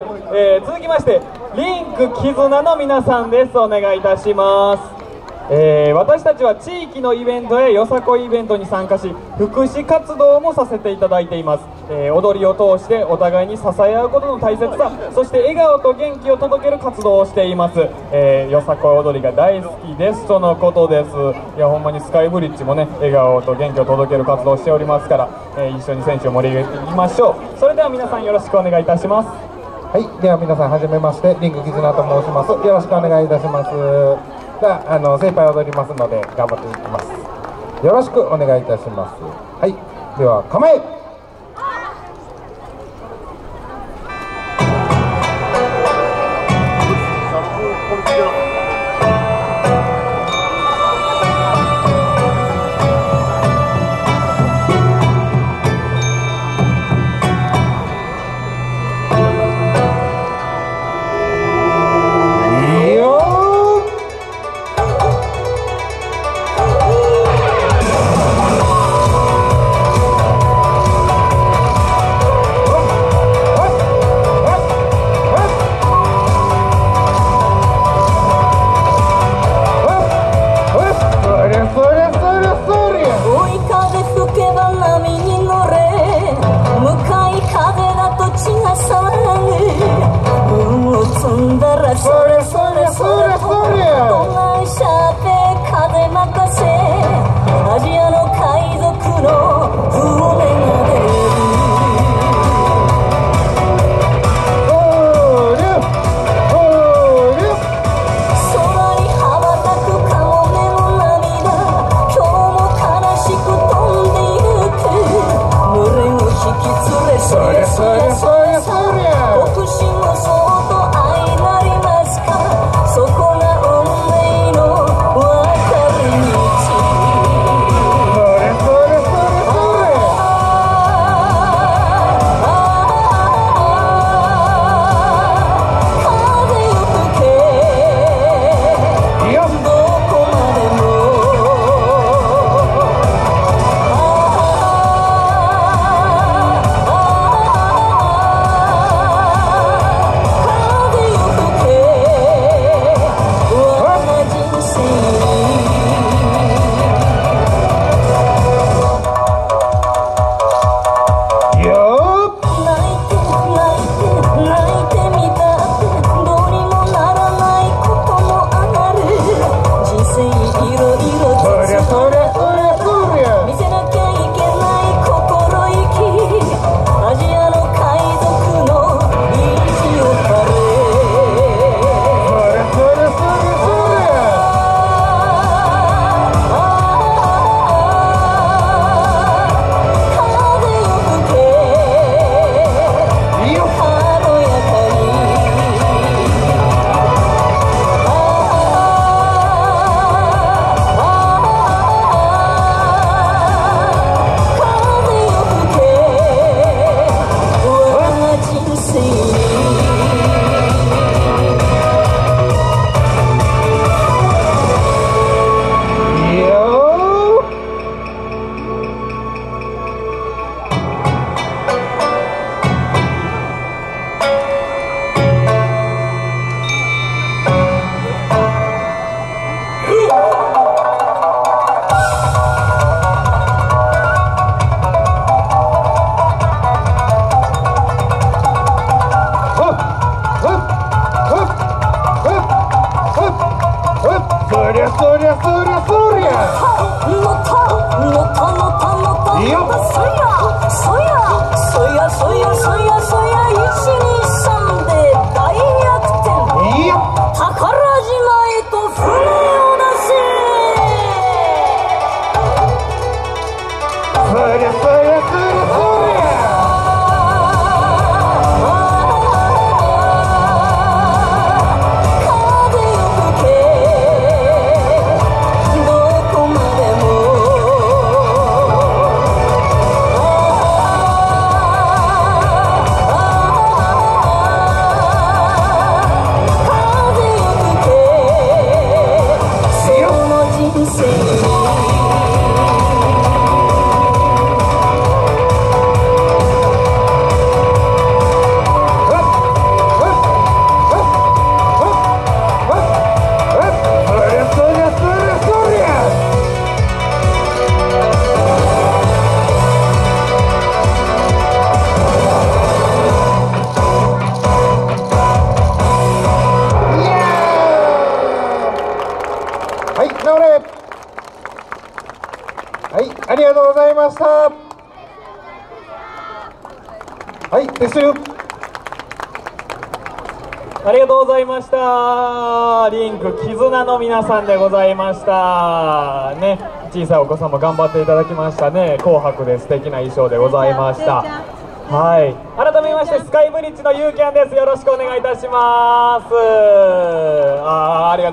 続きましてリンク絆の皆さんです。お願いいたします、私たちは地域のイベントやよさこいイベントに参加し、福祉活動もさせていただいています、踊りを通してお互いに支え合うことの大切さ、そして笑顔と元気を届ける活動をしています、よさこい踊りが大好きですとのことです。いや、ほんまにスカイブリッジもね、笑顔と元気を届ける活動をしておりますから、一緒に選手を盛り上げていきましょう。それでは皆さんよろしくお願いいたします。はい、では皆さんはじめまして、リンク絆と申します。よろしくお願いいたします。では精一杯踊りますので頑張っていきます。よろしくお願いいたします。はい、では構え。ございました。はい、撤収。ありがとうございました。リンク絆の皆さんでございました。ね、小さいお子さんも頑張っていただきましたね。紅白で素敵な衣装でございました。はい、改めましてスカイブリッジのユーキャンです。よろしくお願いいたします。ありがとう。